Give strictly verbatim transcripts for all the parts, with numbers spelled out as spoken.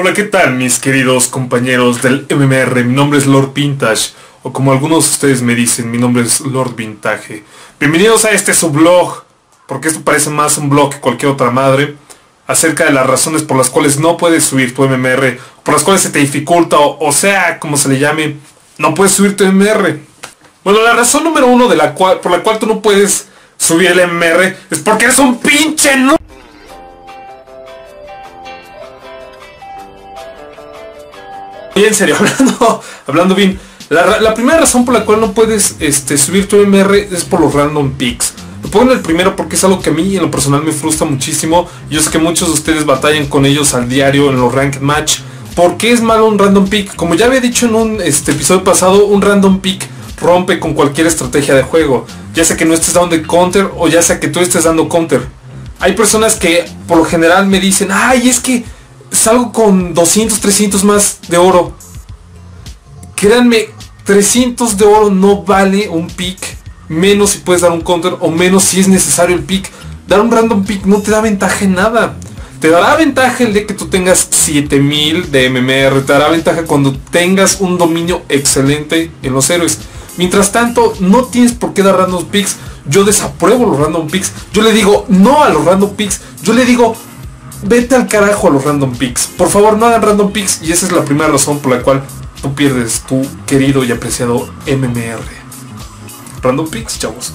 Hola, ¿qué tal mis queridos compañeros del M M R? Mi nombre es Lord Vintage, o como algunos de ustedes me dicen, mi nombre es Lord Vintage. Bienvenidos a este sublog, porque esto parece más un blog que cualquier otra madre, acerca de las razones por las cuales no puedes subir tu M M R, por las cuales se te dificulta, o, o sea, como se le llame, no puedes subir tu M M R. Bueno, la razón número uno de la cual, por la cual tú no puedes subir el M M R es porque eres un pinche no... En serio, hablando, hablando bien, la, la primera razón por la cual no puedes este, subir tu M R es por los random picks. Lo pongo en el primero porque es algo que a mí en lo personal me frustra muchísimo. Yo sé que muchos de ustedes batallan con ellos al diario en los ranked match. ¿Por qué es malo un random pick? Como ya había dicho en un este, episodio pasado, un random pick rompe con cualquier estrategia de juego. Ya sea que no estés dando counter o ya sea que tú estés dando counter. Hay personas que por lo general me dicen, ay, es que salgo con doscientos, trescientos más de oro. Créanme, trescientos de oro no vale un pick. Menos si puedes dar un counter o menos si es necesario el pick. Dar un random pick no te da ventaja en nada. Te dará ventaja el de que tú tengas siete mil de M M R. Te dará ventaja cuando tengas un dominio excelente en los héroes. Mientras tanto, no tienes por qué dar random picks. Yo desapruebo los random picks. Yo le digo no a los random picks. Yo le digo... vete al carajo a los random picks. Por favor, no hagan random picks. Y esa es la primera razón por la cual tú pierdes tu querido y apreciado M M R. Random picks, chavos.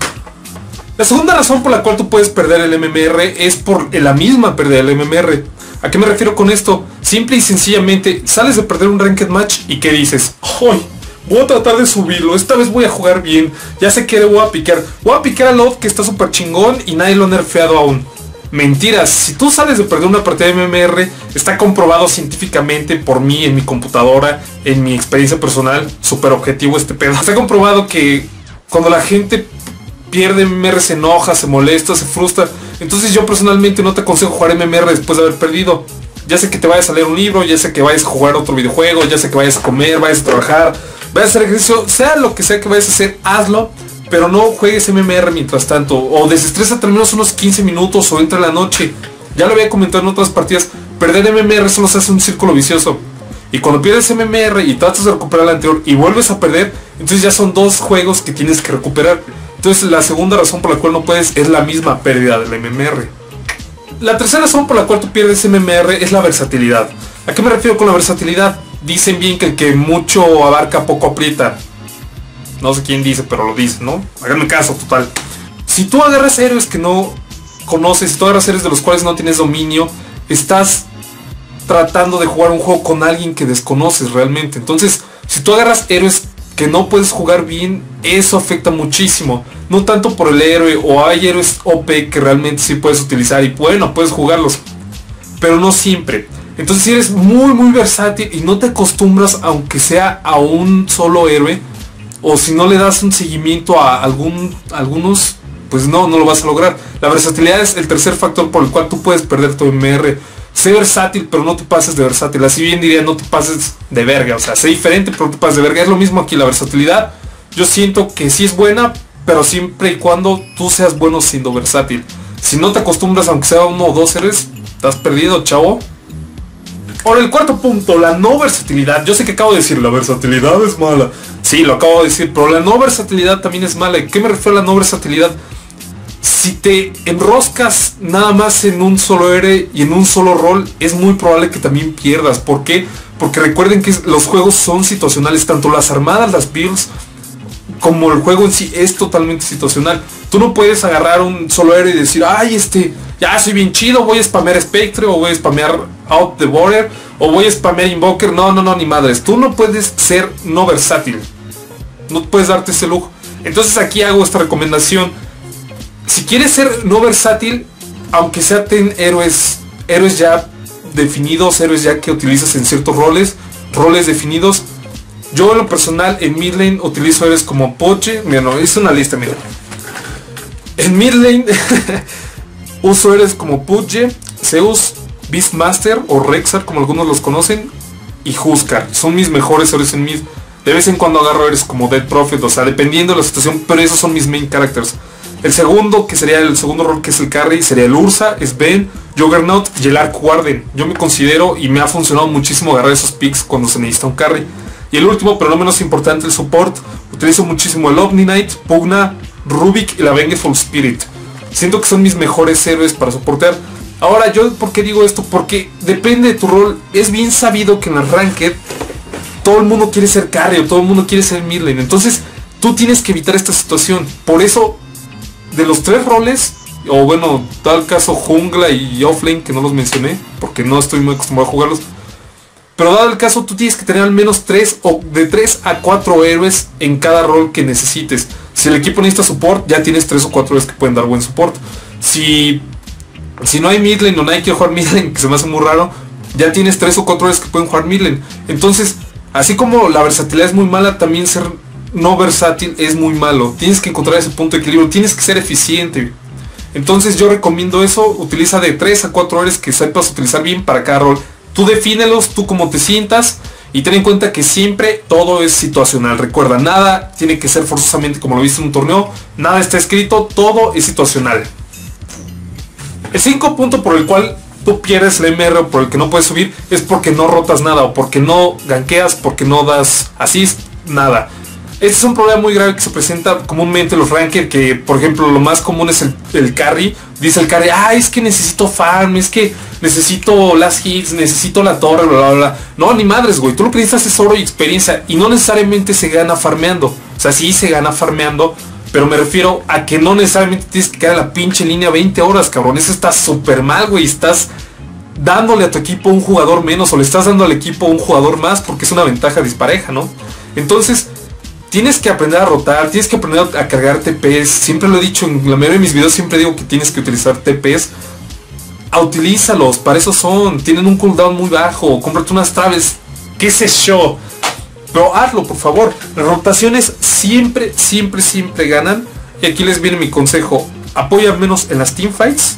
La segunda razón por la cual tú puedes perder el M M R es por la misma pérdida del M M R. ¿A qué me refiero con esto? Simple y sencillamente sales de perder un ranked match y ¿qué dices? ¡Ay! Voy a tratar de subirlo, esta vez voy a jugar bien. Ya sé que le voy a picar. Voy a picar a LoT que está súper chingón y nadie lo ha nerfeado aún. Mentiras, si tú sales de perder una partida de M M R, está comprobado científicamente por mí, en mi computadora, en mi experiencia personal, súper objetivo este pedo. Está comprobado que cuando la gente pierde M M R se enoja, se molesta, se frustra. Entonces yo personalmente no te aconsejo jugar M M R después de haber perdido. Ya sé que te vayas a leer un libro, ya sé que vayas a jugar otro videojuego, ya sé que vayas a comer, vayas a trabajar, vayas a hacer ejercicio, sea lo que sea que vayas a hacer, hazlo. Pero no juegues M M R mientras tanto. O desestrésate al menos unos quince minutos o entra la noche. Ya lo había comentado en otras partidas. Perder M M R solo se hace un círculo vicioso. Y cuando pierdes M M R y tratas de recuperar el anterior y vuelves a perder, entonces ya son dos juegos que tienes que recuperar. Entonces la segunda razón por la cual no puedes es la misma pérdida del M M R. La tercera razón por la cual tú pierdes M M R es la versatilidad. ¿A qué me refiero con la versatilidad? Dicen bien que el que mucho abarca poco aprieta. No sé quién dice, pero lo dice, ¿no? Háganme caso, total. Si tú agarras héroes que no conoces, si tú agarras héroes de los cuales no tienes dominio, estás tratando de jugar un juego con alguien que desconoces realmente. Entonces, si tú agarras héroes que no puedes jugar bien, eso afecta muchísimo. No tanto por el héroe, o hay héroes O P que realmente sí puedes utilizar y bueno, puedes jugarlos, pero no siempre. Entonces, si eres muy, muy versátil y no te acostumbras, aunque sea a un solo héroe, o si no le das un seguimiento a algún, algunos, pues no, no lo vas a lograr. La versatilidad es el tercer factor por el cual tú puedes perder tu M R. Sé versátil, pero no te pases de versátil. Así bien diría, no te pases de verga. O sea, sé diferente, pero no te pases de verga. Es lo mismo aquí, la versatilidad. Yo siento que sí es buena, pero siempre y cuando tú seas bueno siendo versátil. Si no te acostumbras, aunque sea uno o dos héroes, estás perdido, chavo. Ahora el cuarto punto, la no versatilidad. Yo sé que acabo de decir, la versatilidad es mala. Sí, lo acabo de decir, pero la no versatilidad también es mala. ¿Y qué me refiero a la no versatilidad? Si te enroscas nada más en un solo héroe y en un solo rol, es muy probable que también pierdas. ¿Por qué? Porque recuerden que los juegos son situacionales. Tanto las armadas, las builds, como el juego en sí es totalmente situacional. Tú no puedes agarrar un solo héroe y decir, ay, este, ya soy bien chido, voy a spamear Spectre o voy a spamear Out the Border o voy a spamear Invoker. No, no, no, ni madres. Tú no puedes ser no versátil. No puedes darte ese lujo. Entonces aquí hago esta recomendación. Si quieres ser no versátil, aunque sea ten héroes, héroes ya definidos, héroes ya que utilizas en ciertos roles, roles definidos. Yo en lo personal en mid lane utilizo héroes como Pudge. Mira, no, hice una lista, mira. En mid lane uso héroes como Pudge, Zeus, Beastmaster o Rexar, como algunos los conocen, y Huskar. Son mis mejores héroes en mid. De vez en cuando agarro héroes como Dead Prophet, o sea, dependiendo de la situación, pero esos son mis main characters. El segundo, que sería el segundo rol, que es el carry, sería el Ursa, Sven, Juggernaut y el Ark Warden. Yo me considero, y me ha funcionado muchísimo agarrar esos picks cuando se necesita un carry. Y el último, pero no menos importante, el support. Utilizo muchísimo el Omni Knight, Pugna, Rubik y la Vengeful Spirit. Siento que son mis mejores héroes para soportar. Ahora, yo ¿por qué digo esto? Porque depende de tu rol. Es bien sabido que en el Ranked todo el mundo quiere ser carry o todo el mundo quiere ser mid lane. Entonces, tú tienes que evitar esta situación. Por eso, de los tres roles, o bueno, tal caso jungla y offlane, que no los mencioné, porque no estoy muy acostumbrado a jugarlos. Pero dado el caso, tú tienes que tener al menos tres o de tres a cuatro héroes en cada rol que necesites. Si el equipo necesita support, ya tienes tres o cuatro héroes que pueden dar buen support. Si, si no hay midlane o nadie quiere jugar midlane, que se me hace muy raro, ya tienes tres o cuatro héroes que pueden jugar midlane. Entonces, así como la versatilidad es muy mala, también ser no versátil es muy malo. Tienes que encontrar ese punto de equilibrio, tienes que ser eficiente. Entonces yo recomiendo eso, utiliza de tres a cuatro héroes que sepas utilizar bien para cada rol. Tú defínelos, tú como te sientas, y ten en cuenta que siempre todo es situacional. Recuerda, nada tiene que ser forzosamente como lo viste en un torneo, nada está escrito, todo es situacional. El quinto punto por el cual tú pierdes el M R o por el que no puedes subir es porque no rotas nada, o porque no gankeas, porque no das assist, nada. Este es un problema muy grave que se presenta comúnmente en los ranked, que por ejemplo lo más común es el, el carry. Dice el carry, ah, es que necesito farm, es que necesito las hits, necesito la torre, bla, bla, bla. No, ni madres, güey. Tú lo que necesitas es oro y experiencia, y no necesariamente se gana farmeando. O sea, sí se gana farmeando, pero me refiero a que no necesariamente tienes que quedar en la pinche línea veinte horas, cabrón. Eso está súper mal, güey. Estás dándole a tu equipo un jugador menos, o le estás dando al equipo un jugador más, porque es una ventaja dispareja, ¿no? Entonces, tienes que aprender a rotar, tienes que aprender a cargar T P S. Siempre lo he dicho, en la mayoría de mis videos siempre digo que tienes que utilizar T P S. Utilízalos, para eso son. Tienen un cooldown muy bajo, cómprate unas traves, qué sé yo. Pero hazlo, por favor. Las rotaciones siempre, siempre, siempre ganan. Y aquí les viene mi consejo. Apoya menos en las teamfights.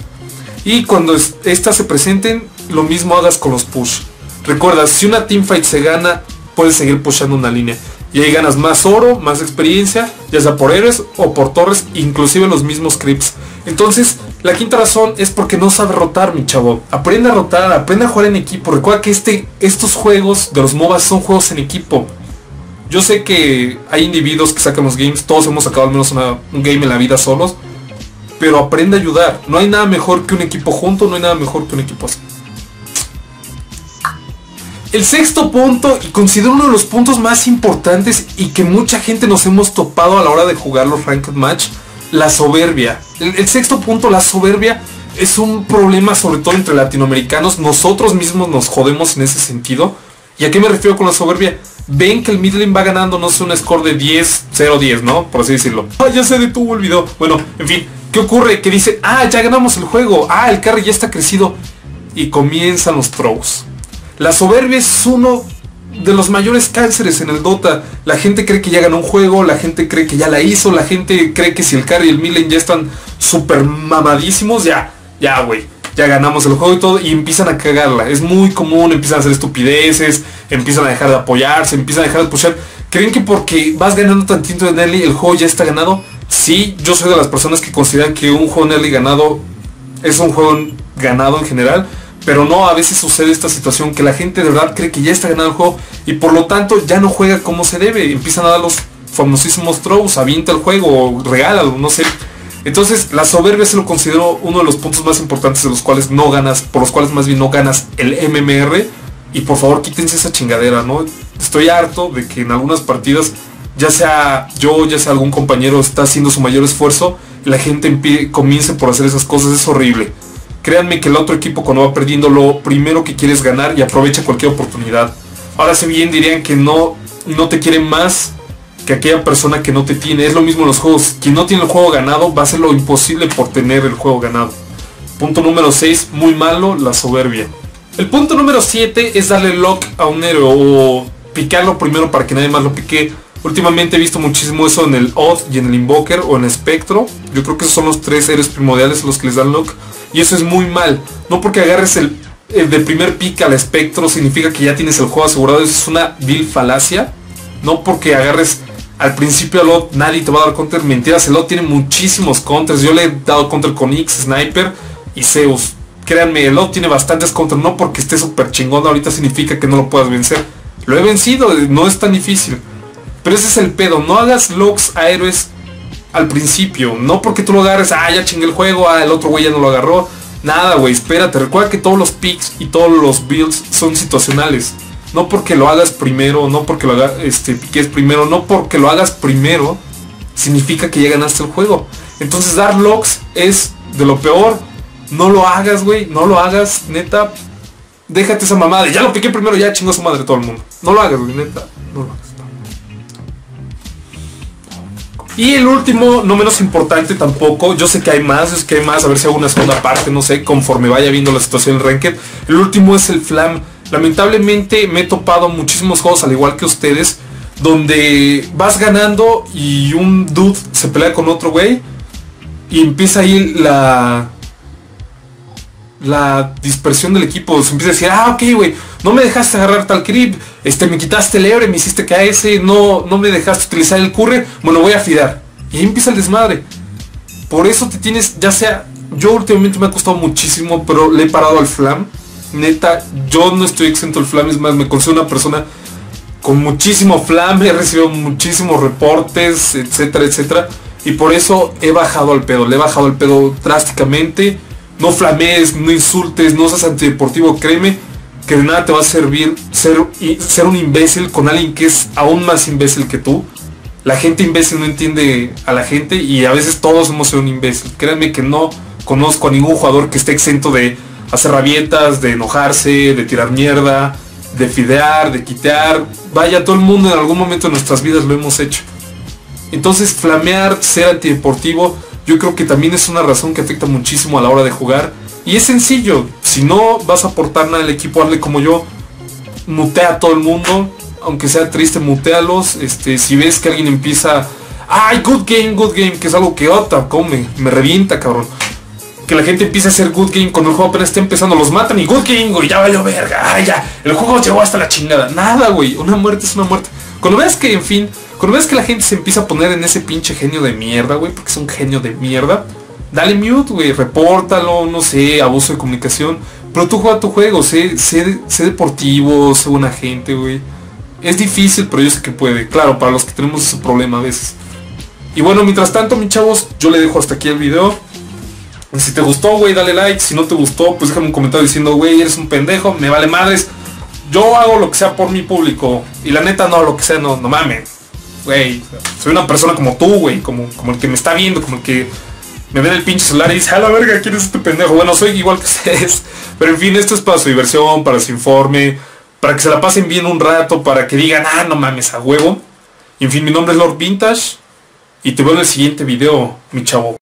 Y cuando estas se presenten, lo mismo hagas con los push. Recuerda, si una teamfight se gana, puedes seguir pushando una línea. Y ahí ganas más oro, más experiencia, ya sea por héroes o por torres, inclusive los mismos creeps. Entonces, la quinta razón es porque no sabe rotar, mi chavo. Aprende a rotar, aprende a jugar en equipo. Recuerda que este, estos juegos de los MOBAs son juegos en equipo. Yo sé que hay individuos que sacan los games, todos hemos sacado al menos una, un game en la vida solos. Pero aprende a ayudar. No hay nada mejor que un equipo junto, no hay nada mejor que un equipo así. El sexto punto, y considero uno de los puntos más importantes y que mucha gente nos hemos topado a la hora de jugar los Ranked Match, la soberbia. El, el sexto punto, la soberbia, es un problema sobre todo entre latinoamericanos. Nosotros mismos nos jodemos en ese sentido. ¿Y a qué me refiero con la soberbia? Ven que el mid lane va ganando, no sé, un score de diez, cero, diez, ¿no? Por así decirlo. Ah, ya se detuvo el video. Bueno, en fin, ¿qué ocurre? Que dicen, ah, ya ganamos el juego, ah, el carry ya está crecido. Y comienzan los throws. La soberbia es uno de los mayores cánceres en el Dota. La gente cree que ya ganó un juego, la gente cree que ya la hizo, la gente cree que si el carry y el mid lane ya están súper mamadísimos, ya, ya güey, ya ganamos el juego y todo, y empiezan a cagarla. Es muy común, empiezan a hacer estupideces, empiezan a dejar de apoyarse, empiezan a dejar de pushar. ¿Creen que porque vas ganando tantito en early el juego ya está ganado? Sí, yo soy de las personas que consideran que un juego en early ganado es un juego ganado en general. Pero no, a veces sucede esta situación que la gente de verdad cree que ya está ganando el juego y por lo tanto ya no juega como se debe. Empiezan a dar los famosísimos throws, avienta el juego, regálalo, no sé. Entonces la soberbia se lo considero uno de los puntos más importantes de los cuales no ganas, por los cuales más bien no ganas el M M R. Y por favor quítense esa chingadera, ¿no? Estoy harto de que en algunas partidas, ya sea yo, ya sea algún compañero, está haciendo su mayor esfuerzo y la gente comience por hacer esas cosas, es horrible. Créanme que el otro equipo cuando va perdiendo lo primero que quiere es ganar y aprovecha cualquier oportunidad. Ahora si bien dirían que no, no te quieren más que aquella persona que no te tiene. Es lo mismo en los juegos. Quien no tiene el juego ganado va a hacer lo imposible por tener el juego ganado. Punto número seis, muy malo, la soberbia. El punto número siete es darle lock a un héroe o picarlo primero para que nadie más lo pique. Últimamente he visto muchísimo eso en el O D y en el Invoker o en el Spectre. Yo creo que esos son los tres héroes primordiales los que les dan lock. Y eso es muy mal. No porque agarres el, el de primer pick al Spectre significa que ya tienes el juego asegurado. Eso es una vil falacia. No porque agarres al principio Lot nadie te va a dar counter. Mentiras, el Lot tiene muchísimos counters. Yo le he dado counter con X, Sniper y Zeus. Créanme, el Lot tiene bastantes counters. No porque esté súper chingón ahorita significa que no lo puedas vencer. Lo he vencido, no es tan difícil. Pero ese es el pedo, no hagas locks a héroes al principio. No porque tú lo agarres, ah, ya chingué el juego, ah, el otro güey ya no lo agarró. Nada, güey, espérate. Recuerda que todos los picks y todos los builds son situacionales. No porque lo hagas primero, no porque lo hagas, este, piques primero, no porque lo hagas primero, significa que ya ganaste el juego. Entonces dar locks es de lo peor. No lo hagas, güey, no lo hagas, neta. Déjate esa mamada de, ya lo piqué primero, ya chingó su madre todo el mundo. No lo hagas, güey, neta, no lo hagas. Y el último, no menos importante tampoco, yo sé que hay más, es que hay más, a ver si hago una segunda parte, no sé, conforme vaya viendo la situación en Ranked. El último es el Flam. Lamentablemente me he topado muchísimos juegos, al igual que ustedes, donde vas ganando y un dude se pelea con otro güey y empieza ahí la... la dispersión del equipo. Se empieza a decir, ah, ok, güey, no me dejaste agarrar tal creep, este, me quitaste el Ebre, me hiciste K S, no, no me dejaste utilizar el curre, bueno, voy a fidar. Y ahí empieza el desmadre. Por eso te tienes, ya sea, yo últimamente me ha costado muchísimo, pero le he parado al Flam. Neta, yo no estoy exento al Flam, es más, me considero una persona con muchísimo Flam, he recibido muchísimos reportes, etcétera, etcétera. Y por eso he bajado al pedo, le he bajado al pedo drásticamente. No flamees, no insultes, no seas antideportivo, créeme que de nada te va a servir ser, ser un imbécil con alguien que es aún más imbécil que tú. La gente imbécil no entiende a la gente y a veces todos hemos sido un imbécil. Créanme que no conozco a ningún jugador que esté exento de hacer rabietas, de enojarse, de tirar mierda, de fidear, de quitear. Vaya, todo el mundo en algún momento de nuestras vidas lo hemos hecho. Entonces flamear, ser antideportivo, yo creo que también es una razón que afecta muchísimo a la hora de jugar. Y es sencillo, si no vas a aportar nada al equipo, hazle como yo, mutea a todo el mundo, aunque sea triste, mutealos. Este, si ves que alguien empieza, ay, good game, good game, que es algo que otra, come, me revienta, cabrón. Que la gente empiece a hacer good game cuando el juego apenas está empezando, los matan y good game, güey, ya valió verga, ay, ya, el juego llegó hasta la chingada. Nada, güey, una muerte es una muerte. Cuando veas que, en fin, cuando ves que la gente se empieza a poner en ese pinche genio de mierda, güey, porque es un genio de mierda, dale mute, güey, repórtalo, no sé, abuso de comunicación. Pero tú juega tu juego, sé, sé, sé deportivo, sé buena gente, güey. Es difícil, pero yo sé que puede. Claro, para los que tenemos ese problema a veces. Y bueno, mientras tanto, mis chavos, yo le dejo hasta aquí el video. Si te gustó, güey, dale like. Si no te gustó, pues déjame un comentario diciendo, güey, eres un pendejo, me vale madres. Yo hago lo que sea por mi público. Y la neta, no, lo que sea, no, no mames. Güey, soy una persona como tú, güey, como, como el que me está viendo, como el que me ve en el pinche celular y dice, a la verga, ¿quién es este pendejo? Bueno, soy igual que ustedes, pero en fin, esto es para su diversión, para su informe, para que se la pasen bien un rato, para que digan, ah, no mames, a huevo. Y en fin, mi nombre es Lord Vintage y te veo en el siguiente video, mi chavo.